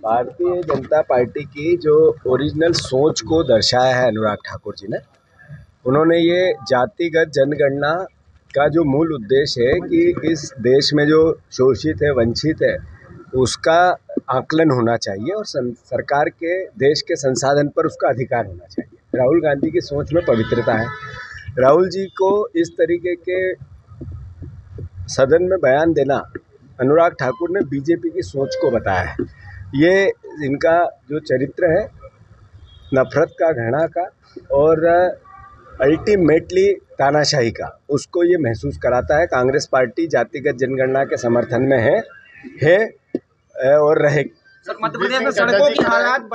Bharatiya Janata party की जो original सोच को दर्शाया है अनुराग ठाकुर जी ने, उन्होंने ये जातिगत जनगणना का जो मूल उद्देश्य है कि इस देश में जो शोषित है, वंचित है, उसका आकलन होना चाहिए और सरकार के देश के संसाधन पर उसका अधिकार होना चाहिए। राहुल गांधी की सोच में पवित्रता है। राहुल जी को इस तरीके के सदन में बयान देना अनुराग ठाकुर ने बीजेपी की सोच को बताया है। ये इनका जो चरित्र है नफरत का, घृणा का और अल्टीमेटली तानाशाही का, उसको ये महसूस कराता है। कांग्रेस पार्टी जातिगत जनगणना के समर्थन में है और रहेगी। सर, मध्य प्रदेश में सड़कों की हालात